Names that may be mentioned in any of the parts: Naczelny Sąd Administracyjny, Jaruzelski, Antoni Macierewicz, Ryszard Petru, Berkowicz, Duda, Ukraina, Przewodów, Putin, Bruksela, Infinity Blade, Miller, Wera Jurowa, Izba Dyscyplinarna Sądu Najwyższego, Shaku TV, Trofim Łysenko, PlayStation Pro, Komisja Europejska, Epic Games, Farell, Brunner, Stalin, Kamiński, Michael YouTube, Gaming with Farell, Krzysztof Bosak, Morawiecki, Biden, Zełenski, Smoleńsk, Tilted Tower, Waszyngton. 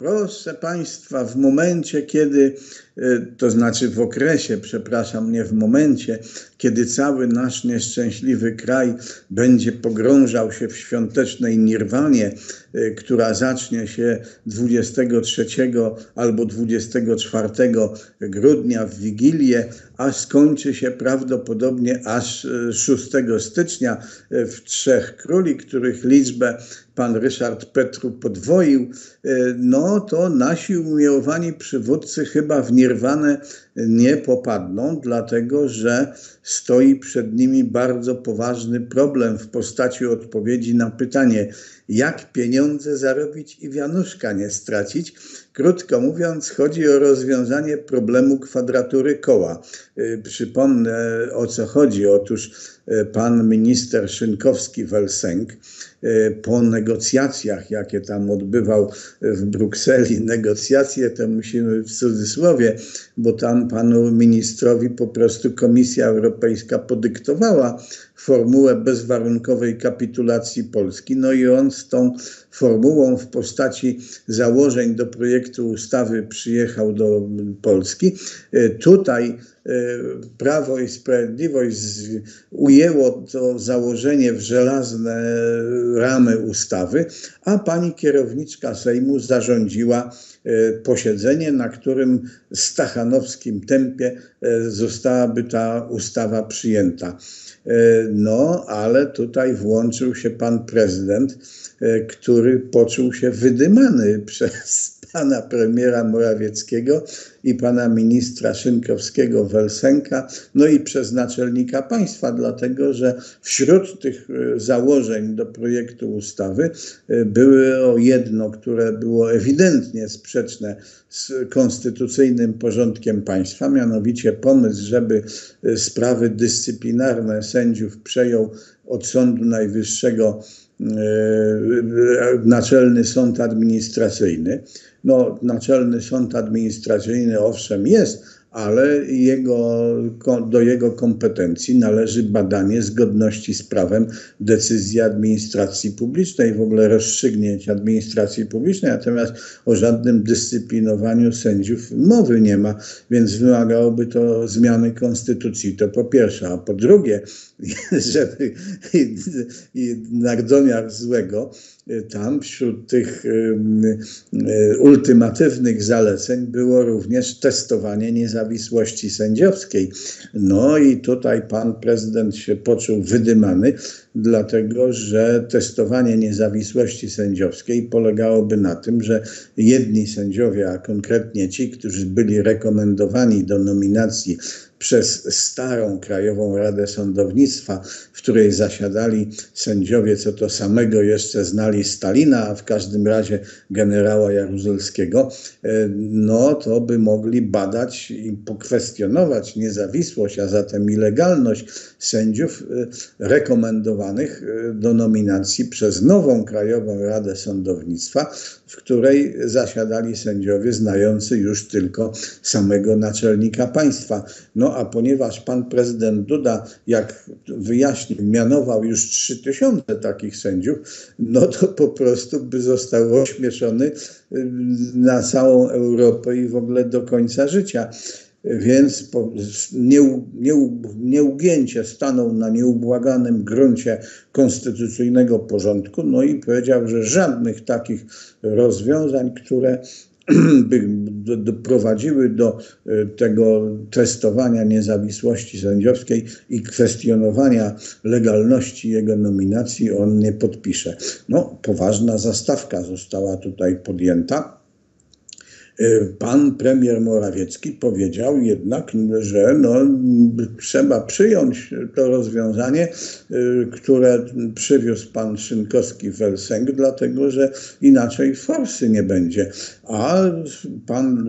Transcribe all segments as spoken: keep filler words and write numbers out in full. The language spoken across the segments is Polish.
Proszę Państwa, w momencie, kiedy, to znaczy w okresie, przepraszam, nie w momencie, kiedy cały nasz nieszczęśliwy kraj będzie pogrążał się w świątecznej nirwanie, która zacznie się dwudziestego trzeciego albo dwudziestego czwartego grudnia w Wigilię, a skończy się prawdopodobnie aż szóstego stycznia w Trzech Króli, których liczbę pan Ryszard Petru podwoił, no to nasi umiłowani przywódcy chyba w nirwanę nie popadną, dlatego że stoi przed nimi bardzo poważny problem w postaci odpowiedzi na pytanie, jak pieniądze zarobić i wianuszka nie stracić. Krótko mówiąc, chodzi o rozwiązanie problemu kwadratury koła. Przypomnę, o co chodzi. Otóż pan minister Szynkowski vel Sęk po negocjacjach, jakie tam odbywał w Brukseli, negocjacje to musimy w cudzysłowie, bo tam panu ministrowi po prostu Komisja Europejska podyktowała formułę bezwarunkowej kapitulacji Polski. No i on z tą formułą w postaci założeń do projektu ustawy przyjechał do Polski. Tutaj Prawo i Sprawiedliwość ujęło to założenie w żelazne ramy ustawy, a pani kierowniczka Sejmu zarządziła posiedzenie, na którym w stachanowskim tempie zostałaby ta ustawa przyjęta. No, ale tutaj włączył się pan prezydent, który poczuł się wydymany przez pana premiera Morawieckiego i pana ministra Szynkowskiego vel Sęka, no i przez naczelnika państwa, dlatego że wśród tych założeń do projektu ustawy było jedno, które było ewidentnie sprzeczne z konstytucyjnym porządkiem państwa, mianowicie pomysł, żeby sprawy dyscyplinarne sędziów przejął od Sądu Najwyższego Naczelny Sąd Administracyjny. No, Naczelny Sąd Administracyjny owszem jest, ale jego, do jego kompetencji należy badanie zgodności z prawem decyzji administracji publicznej, w ogóle rozstrzygnięć administracji publicznej, natomiast o żadnym dyscyplinowaniu sędziów mowy nie ma, więc wymagałoby to zmiany konstytucji, to po pierwsze, a po drugie, żeby i, i nadomiar złego, tam wśród tych ultimatywnych zaleceń było również testowanie niezawisłości sędziowskiej. No i tutaj pan prezydent się poczuł wydymany, dlatego że testowanie niezawisłości sędziowskiej polegałoby na tym, że jedni sędziowie, a konkretnie ci, którzy byli rekomendowani do nominacji przez starą Krajową Radę Sądownictwa, w której zasiadali sędziowie, co to samego jeszcze znali Stalina, a w każdym razie generała Jaruzelskiego, no to by mogli badać i pokwestionować niezawisłość, a zatem i legalność sędziów rekomendowanych do nominacji przez nową Krajową Radę Sądownictwa, w której zasiadali sędziowie znający już tylko samego naczelnika państwa. No a ponieważ pan prezydent Duda, jak wyjaśnił, mianował już trzy tysiące takich sędziów, no to po prostu by został ośmieszony na całą Europę i w ogóle do końca życia. Więc nieugięcie stanął na nieubłaganym gruncie konstytucyjnego porządku, no i powiedział, że żadnych takich rozwiązań, które by doprowadziły do tego testowania niezawisłości sędziowskiej i kwestionowania legalności jego nominacji, on nie podpisze. No, poważna zastawka została tutaj podjęta. Pan premier Morawiecki powiedział jednak, że no, trzeba przyjąć to rozwiązanie, które przywiózł pan Szynkowski vel Sęk, dlatego że inaczej forsy nie będzie. A pan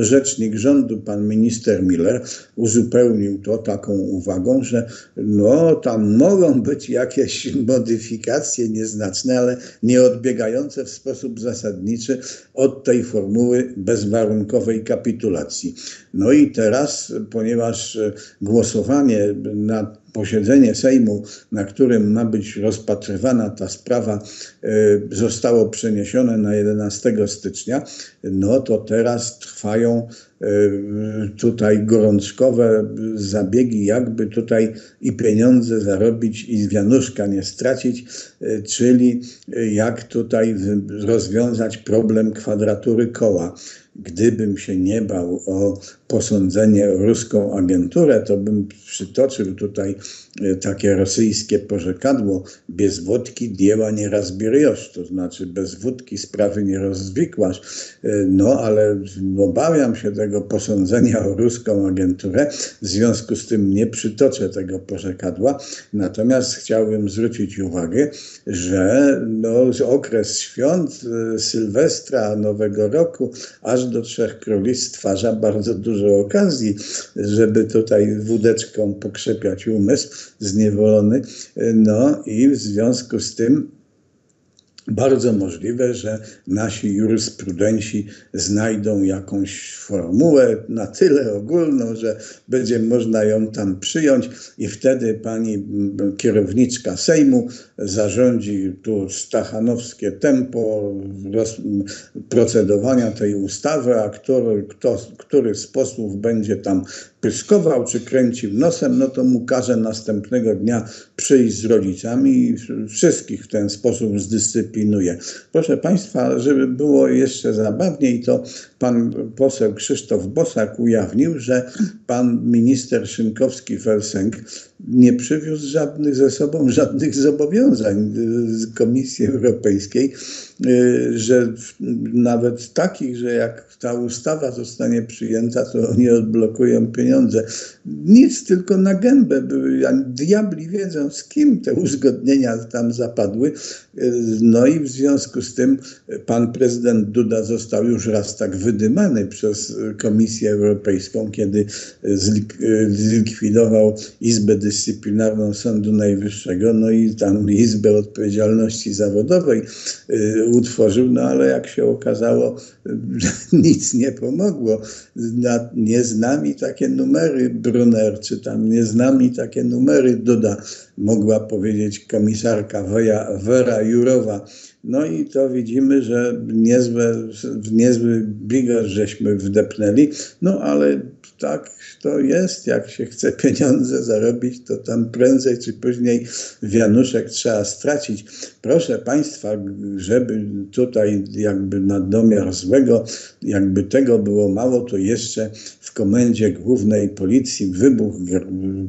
rzecznik rządu, pan minister Miller uzupełnił to taką uwagą, że no, tam mogą być jakieś modyfikacje nieznaczne, ale nie odbiegające w sposób zasadniczy od tej formuły bezwarunkowej kapitulacji. No i teraz, ponieważ głosowanie nad posiedzenie Sejmu, na którym ma być rozpatrywana ta sprawa, zostało przeniesione na jedenastego stycznia, no to teraz trwają tutaj gorączkowe zabiegi, jakby tutaj i pieniądze zarobić, i wianuszka nie stracić, czyli jak tutaj rozwiązać problem kwadratury koła. Gdybym się nie bał o posądzenie o ruską agenturę, to bym przytoczył tutaj takie rosyjskie porzekadło: bez wódki dzieła nie rozbierjesz, to znaczy bez wódki sprawy nie rozwikłasz. No ale obawiam się tego posądzenia o ruską agenturę, w związku z tym nie przytoczę tego porzekadła. Natomiast chciałbym zwrócić uwagę, że no, okres świąt, Sylwestra, Nowego Roku, aż do Trzech Króli stwarza bardzo dużo okazji, żeby tutaj wódeczką pokrzepiać umysł zniewolony. No i w związku z tym bardzo możliwe, że nasi jurysprudenci znajdą jakąś formułę na tyle ogólną, że będzie można ją tam przyjąć i wtedy pani kierowniczka Sejmu zarządzi tu stachanowskie tempo procedowania tej ustawy, a który, kto, który z posłów będzie tam pyskował czy kręcił nosem, no to mu każe następnego dnia przyjść z rodzicami i wszystkich w ten sposób zdyscyplinuje. Proszę Państwa, żeby było jeszcze zabawniej, to pan poseł Krzysztof Bosak ujawnił, że pan minister Szynkowski vel Sęk nie przywiózł żadnych ze sobą żadnych zobowiązań z Komisji Europejskiej, że nawet takich, że jak ta ustawa zostanie przyjęta, to oni odblokują pieniądze. Nic, tylko na gębę. Diabli wiedzą, z kim te uzgodnienia tam zapadły. No i w związku z tym pan prezydent Duda został już raz tak wydymany przez Komisję Europejską, kiedy zlikwidował Izbę Dyscyplinarną Sądu Najwyższego, no i tam Izbę Odpowiedzialności Zawodowej utworzył, no ale jak się okazało, nic nie pomogło. Nie z nami takie numery, Brunner, czy tam nie z nami takie numery, Duda, mogła powiedzieć komisarka Wera Jurowa. No i to widzimy, że niezłe, niezły bigos żeśmy wdepnęli, no ale tak to jest, jak się chce pieniądze zarobić, to tam prędzej czy później wianuszek trzeba stracić. Proszę Państwa, żeby tutaj jakby na domiar złego, jakby tego było mało, to jeszcze w Komendzie Głównej Policji wybuchł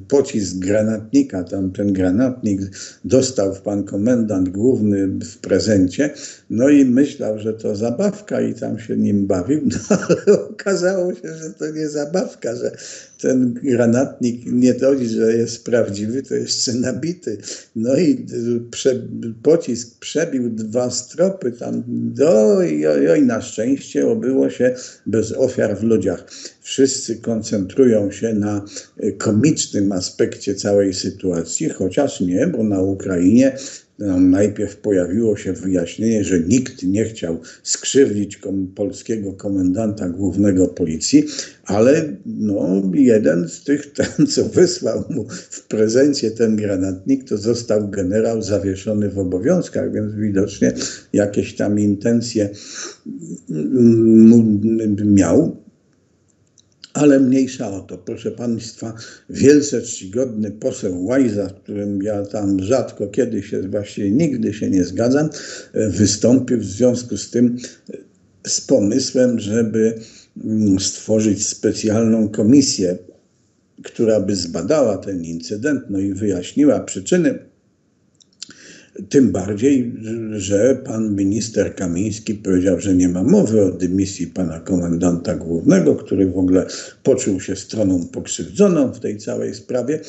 pocisk granatnika. Tam ten granatnik dostał pan komendant główny w prezencie, no i myślał, że to zabawka i tam się nim bawił, no ale okazało się, że to nie zabawka, że ten granatnik nie dość, że jest prawdziwy, to jeszcze nabity. No i prze, pocisk przebił dwa stropy tam, do, i, i na szczęście obyło się bez ofiar w ludziach. Wszyscy koncentrują się na komicznym aspekcie całej sytuacji, chociaż nie, bo na Ukrainie no, najpierw pojawiło się wyjaśnienie, że nikt nie chciał skrzywdzić kom- polskiego komendanta głównego policji, ale no, jeden z tych, ten, co wysłał mu w prezencie ten granatnik, to został generał zawieszony w obowiązkach, więc widocznie jakieś tam intencje miał. Ale mniejsza o to. Proszę Państwa, wielce czcigodny poseł Łajza, z którym ja tam rzadko kiedy się, właściwie nigdy się nie zgadzam, wystąpił w związku z tym z pomysłem, żeby stworzyć specjalną komisję, która by zbadała ten incydent, no i wyjaśniła przyczyny. Tym bardziej, że pan minister Kamiński powiedział, że nie ma mowy o dymisji pana komendanta głównego, który w ogóle poczuł się stroną pokrzywdzoną w tej całej sprawie.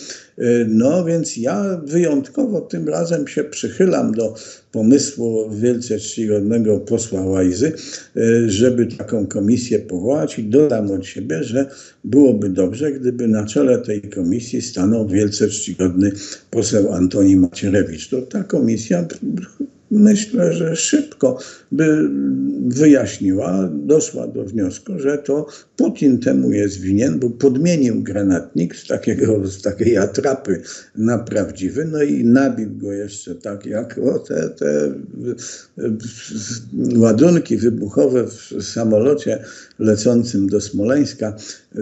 No więc ja wyjątkowo tym razem się przychylam do pomysłu wielce czcigodnego posła Łajzy, żeby taką komisję powołać, i dodam od siebie, że byłoby dobrze, gdyby na czele tej komisji stanął wielce czcigodny poseł Antoni Macierewicz. To ta komisja myślę, że szybko by wyjaśniła, doszła do wniosku, że to Putin temu jest winien, bo podmienił granatnik z, takiego, z takiej atrapy na prawdziwy, no i nabił go jeszcze tak, jak o, te, te ładunki wybuchowe w samolocie lecącym do Smoleńska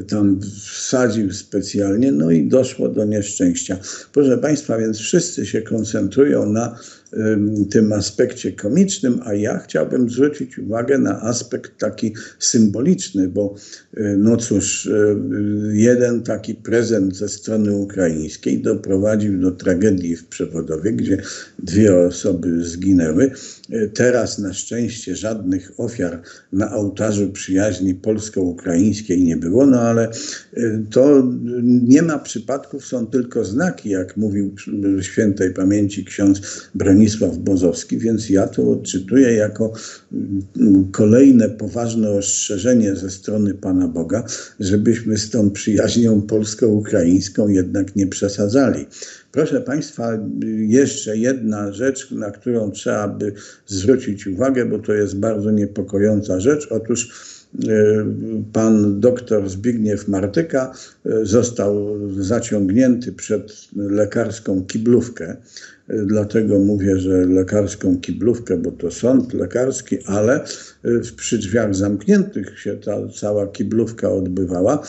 tam wsadził specjalnie, no i doszło do nieszczęścia. Proszę Państwa, więc wszyscy się koncentrują na tym aspekcie komicznym, a ja chciałbym zwrócić uwagę na aspekt taki symboliczny, bo no cóż, jeden taki prezent ze strony ukraińskiej doprowadził do tragedii w Przewodowie, gdzie dwie osoby zginęły. Teraz na szczęście żadnych ofiar na ołtarzu przyjaźni polsko-ukraińskiej nie było, no ale to nie ma przypadków, są tylko znaki, jak mówił świętej pamięci ksiądz Bronisław Bozowski, więc ja to odczytuję jako kolejne poważne ostrzeżenie ze strony Pana Boga, żebyśmy z tą przyjaźnią polsko-ukraińską jednak nie przesadzali. Proszę Państwa, jeszcze jedna rzecz, na którą trzeba by zwrócić uwagę, bo to jest bardzo niepokojąca rzecz. Otóż pan doktor Zbigniew Martyka został zaciągnięty przed lekarską kiblówkę. Dlatego mówię, że lekarską kiblówkę, bo to sąd lekarski, ale przy drzwiach zamkniętych się ta cała kiblówka odbywała.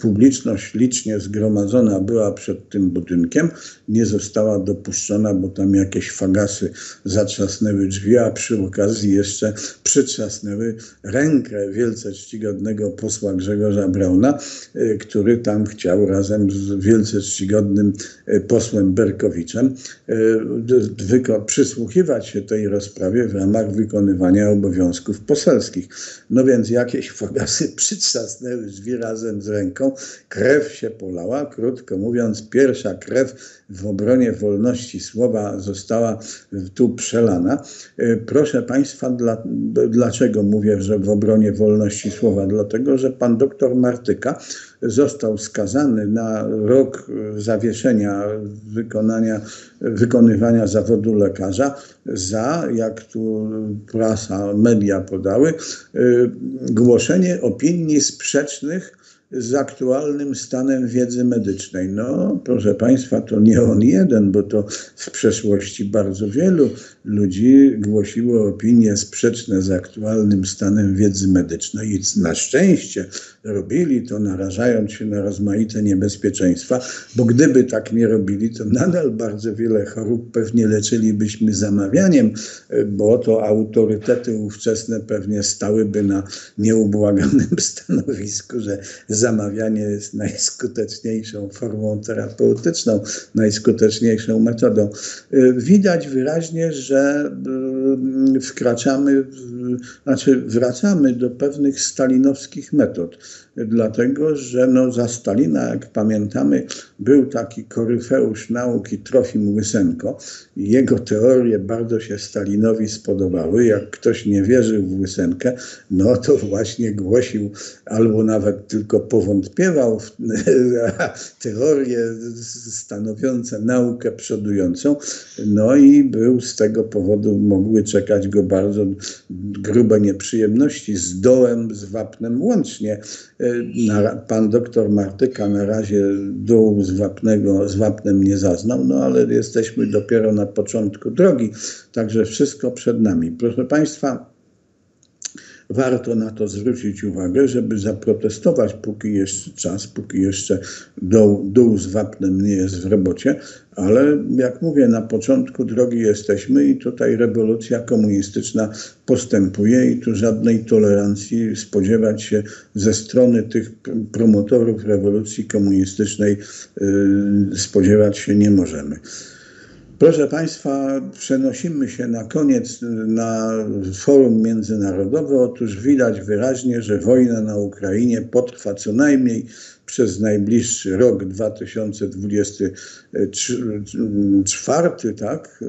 Publiczność licznie zgromadzona była przed tym budynkiem. Nie została dopuszczona, bo tam jakieś fagasy zatrzasnęły drzwi, a przy okazji jeszcze przytrzasnęły rękę wielce czcigodnego posła Grzegorza Brauna, który tam chciał razem z wielce czcigodnym posłem Berkowiczem przysłuchiwać się tej rozprawie w ramach wykonywania obowiązków poselskich. No więc jakieś fagasy przytrzasnęły drzwi razem z ręką, krew się polała, krótko mówiąc, pierwsza krew w obronie wolności słowa została tu przelana. Proszę Państwa, dla, dlaczego mówię, że w obronie wolności słowa? Dlatego, że pan doktor Martyka został skazany na rok zawieszenia wykonania, wykonywania zawodu lekarza za, jak tu prasa, media podały, głoszenie opinii sprzecznych z aktualnym stanem wiedzy medycznej. No, proszę Państwa, to nie on jeden, bo to w przeszłości bardzo wielu ludzi głosiło opinie sprzeczne z aktualnym stanem wiedzy medycznej i na szczęście robili to, narażając się na rozmaite niebezpieczeństwa, bo gdyby tak nie robili, to nadal bardzo wiele chorób pewnie leczylibyśmy zamawianiem, bo to autorytety ówczesne pewnie stałyby na nieubłaganym stanowisku, że zamawianie jest najskuteczniejszą formą terapeutyczną, najskuteczniejszą metodą. Widać wyraźnie, że wkraczamy, znaczy wracamy do pewnych stalinowskich metod, dlatego że no za Stalina, jak pamiętamy, był taki koryfeusz nauki Trofim Łysenko. Jego teorie bardzo się Stalinowi spodobały. Jak ktoś nie wierzył w Łysenkę, no to właśnie głosił albo nawet tylko powątpiewał w teorie stanowiące naukę przodującą. No i był z tego powodu, mogły czekać go bardzo grube nieprzyjemności z dołem, z wapnem łącznie. Pan doktor Martyka na razie dołu z, wapnego, z wapnem nie zaznał, no ale jesteśmy dopiero na początku drogi, także wszystko przed nami. Proszę Państwa, warto na to zwrócić uwagę, żeby zaprotestować, póki jeszcze czas, póki jeszcze dół, dół z wapnem nie jest w robocie, ale jak mówię, na początku drogi jesteśmy i tutaj rewolucja komunistyczna postępuje i tu żadnej tolerancji spodziewać się ze strony tych promotorów rewolucji komunistycznej yy, spodziewać się nie możemy. Proszę Państwa, przenosimy się na koniec na forum międzynarodowe. Otóż widać wyraźnie, że wojna na Ukrainie potrwa co najmniej przez najbliższy rok dwa tysiące dwudziesty czwarty, tak,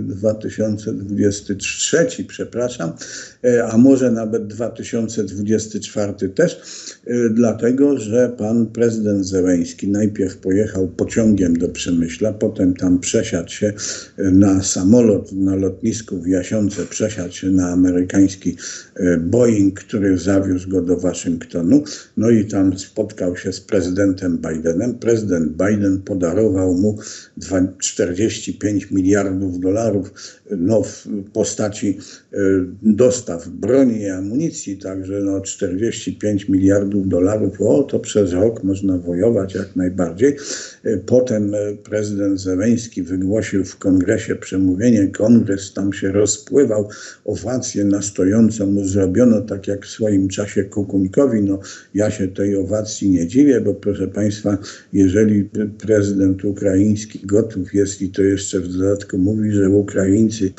dwa tysiące dwudziesty trzeci, przepraszam, a może nawet dwa tysiące dwudziesty czwarty też, dlatego że pan prezydent Zełenski najpierw pojechał pociągiem do Przemyśla, potem tam przesiadł się na samolot na lotnisku w Jasiące, przesiadł się na amerykański Boeing, który zawiózł go do Waszyngtonu, no i tam spotkał się z prezydentem Bidenem. Prezydent Biden podarował mu czterdzieści pięć miliardów dolarów no, w postaci dostaw broni i amunicji, także no, czterdzieści pięć miliardów dolarów, o to przez rok można wojować jak najbardziej. Potem prezydent Zełenski wygłosił w kongresie przemówienie, kongres tam się rozpływał, owację na stojąco mu zrobiono, tak jak w swoim czasie Kukunkowi. No, ja się tej owacji nie dziwię, bo proszę Państwa, jeżeli prezydent ukraiński gotów jest i to jeszcze w dodatku mówi, że Ukraińcy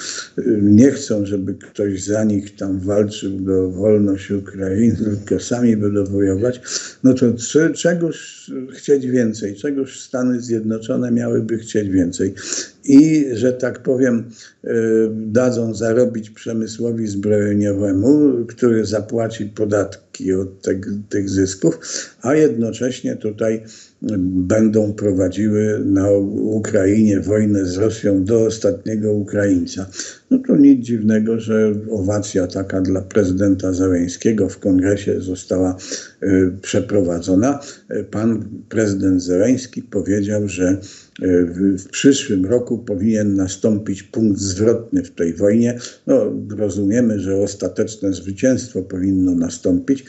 nie chcą, żeby ktoś za nich tam walczył do wolności Ukrainy, tylko sami będą wojować, no to czy, czegoż chcieć więcej, czegoż Stany Zjednoczone miałyby chcieć więcej. I, że tak powiem, yy, dadzą zarobić przemysłowi zbrojeniowemu, który zapłaci podatki od te, tych zysków, a jednocześnie tutaj będą prowadziły na Ukrainie wojnę z Rosją do ostatniego Ukraińca. No to nic dziwnego, że owacja taka dla prezydenta Zełenskiego w kongresie została y, przeprowadzona. Pan prezydent Zełenski powiedział, że w przyszłym roku powinien nastąpić punkt zwrotny w tej wojnie. No, rozumiemy, że ostateczne zwycięstwo powinno nastąpić.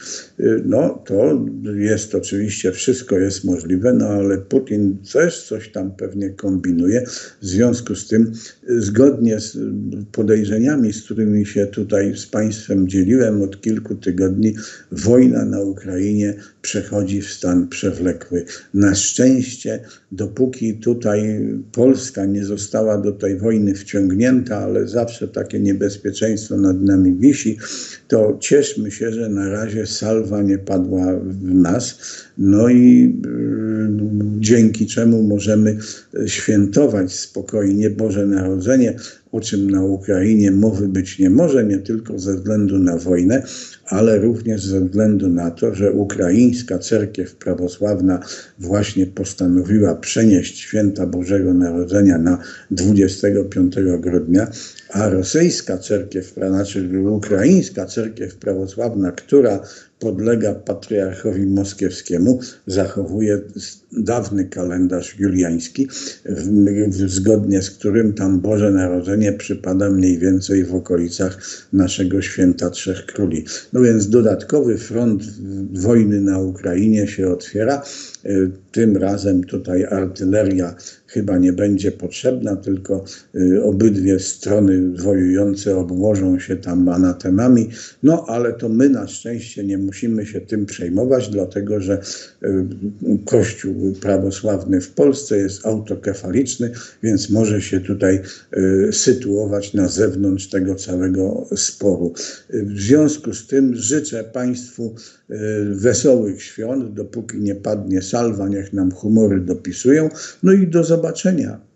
No to jest oczywiście, wszystko jest możliwe, no ale Putin też coś tam pewnie kombinuje. W związku z tym, zgodnie z podejrzeniami, z którymi się tutaj z Państwem dzieliłem od kilku tygodni, wojna na Ukrainie przechodzi w stan przewlekły. Na szczęście, dopóki tutaj Tutaj Polska nie została do tej wojny wciągnięta, ale zawsze takie niebezpieczeństwo nad nami wisi, to cieszmy się, że na razie salwa nie padła w nas. No i yy, dzięki czemu możemy świętować spokojnie Boże Narodzenie, o czym na Ukrainie mowy być nie może, nie tylko ze względu na wojnę, ale również ze względu na to, że ukraińska cerkiew prawosławna właśnie postanowiła przenieść święta Bożego Narodzenia na dwudziestego piątego grudnia, a rosyjska cerkiew, znaczy ukraińska cerkiew prawosławna, która podlega patriarchowi moskiewskiemu, zachowuje dawny kalendarz juliański, zgodnie z którym tam Boże Narodzenie przypada mniej więcej w okolicach naszego święta Trzech Króli. No więc dodatkowy front wojny na Ukrainie się otwiera. Tym razem tutaj artyleria chyba nie będzie potrzebna, tylko obydwie strony wojujące obłożą się tam anatemami. No ale to my na szczęście nie musimy się tym przejmować, dlatego że Kościół prawosławny w Polsce jest autokefaliczny, więc może się tutaj sytuować na zewnątrz tego całego sporu. W związku z tym życzę Państwu wesołych świąt, dopóki nie padnie salwa, niech nam humory dopisują. No i do zobaczenia.